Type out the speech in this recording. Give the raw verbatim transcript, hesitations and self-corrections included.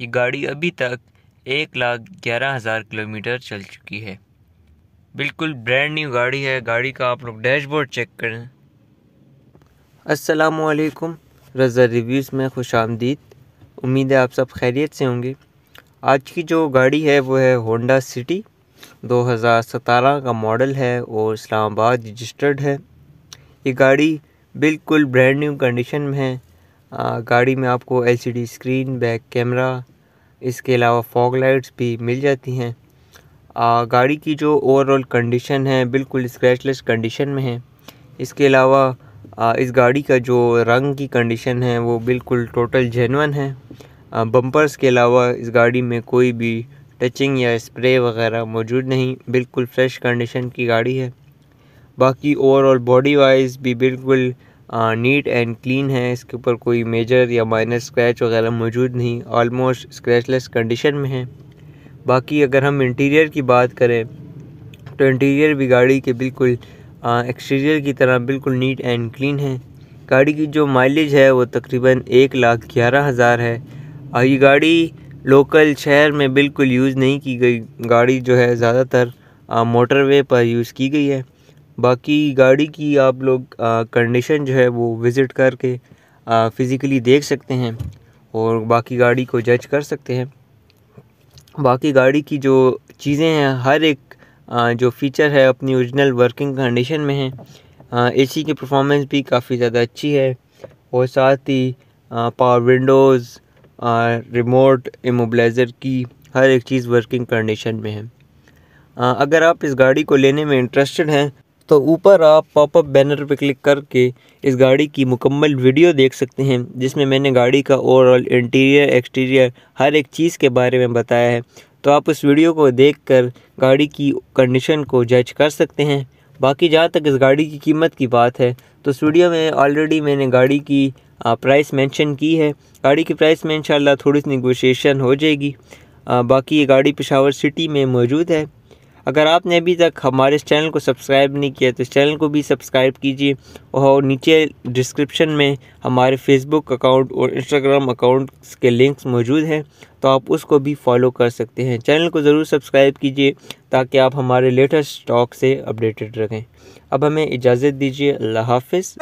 ये गाड़ी अभी तक एक लाख ग्यारह हज़ार किलोमीटर चल चुकी है। बिल्कुल ब्रांड न्यू गाड़ी है। गाड़ी का आप लोग डैशबोर्ड चेक करें। अस्सलाम वालेकुम, रज़ा रिव्यूज़ में खुश आमदीद। उम्मीद है आप सब खैरियत से होंगे। आज की जो गाड़ी है वो है होंडा सिटी, दो हज़ार सत्रह का मॉडल है और इस्लामाबाद रजिस्टर्ड है। ये गाड़ी बिल्कुल ब्रांड न्यू कंडीशन में है। आ, गाड़ी में आपको एलसीडी स्क्रीन, बैक कैमरा, इसके अलावा फॉग लाइट्स भी मिल जाती हैं। आ, गाड़ी की जो ओवरऑल कंडीशन है बिल्कुल स्क्रैचलेस कंडीशन में है। इसके अलावा आ, इस गाड़ी का जो रंग की कंडीशन है वो बिल्कुल टोटल जेन्युइन है। आ, बम्पर्स के अलावा इस गाड़ी में कोई भी टचिंग या स्प्रे वगैरह मौजूद नहीं, बिल्कुल फ्रेश कंडीशन की गाड़ी है। बाकी ओवरऑल बॉडी वाइज भी बिल्कुल नीट एंड क्लीन है। इसके ऊपर कोई मेजर या माइनर स्क्रैच वगैरह मौजूद नहीं, ऑलमोस्ट स्क्रैचलेस कंडीशन में है। बाकी अगर हम इंटीरियर की बात करें तो इंटीरियर भी गाड़ी के बिल्कुल एक्सटीरियर की तरह बिल्कुल नीट एंड क्लीन है। गाड़ी की जो माइलेज है वो तकरीबन एक लाख ग्यारह हज़ार है। और ये गाड़ी लोकल शहर में बिल्कुल यूज़ नहीं की गई। गाड़ी जो है ज़्यादातर मोटरवे पर यूज़ की गई है। बाकी गाड़ी की आप लोग कंडीशन जो है वो विज़िट करके आ, फिज़िकली देख सकते हैं और बाकी गाड़ी को जज कर सकते हैं। बाकी गाड़ी की जो चीज़ें हैं हर एक आ, जो फ़ीचर है अपनी ओरिजिनल वर्किंग कंडीशन में है। एसी की परफॉर्मेंस भी काफ़ी ज़्यादा अच्छी है और साथ ही पावर विंडोज़, रिमोट, इमोबलाइज़र की हर एक चीज़ वर्किंग कंडीशन में है। आ, अगर आप इस गाड़ी को लेने में इंटरेस्टेड हैं तो ऊपर आप पॉपअप बैनर पर क्लिक करके इस गाड़ी की मुकम्मल वीडियो देख सकते हैं, जिसमें मैंने गाड़ी का ओवरऑल इंटीरियर, एक्सटीरियर हर एक चीज़ के बारे में बताया है। तो आप उस वीडियो को देखकर गाड़ी की कंडीशन को जज कर सकते हैं। बाकी जहाँ तक इस गाड़ी की कीमत की बात है तो इस वीडियो में ऑलरेडी मैंने गाड़ी की प्राइस मेंशन की है। गाड़ी की प्राइस में इंशाल्लाह थोड़ी सी निगोशिएशन हो जाएगी। आ, बाकी ये गाड़ी पेशावर सिटी में मौजूद है। अगर आपने अभी तक हमारे इस चैनल को सब्सक्राइब नहीं किया तो इस चैनल को भी सब्सक्राइब कीजिए और नीचे डिस्क्रिप्शन में हमारे फेसबुक अकाउंट और इंस्टाग्राम अकाउंट्स के लिंक्स मौजूद हैं, तो आप उसको भी फॉलो कर सकते हैं। चैनल को ज़रूर सब्सक्राइब कीजिए ताकि आप हमारे लेटेस्ट स्टॉक से अपडेटेड रहें। अब हमें इजाज़त दीजिए। अल्लाह हाफिज़।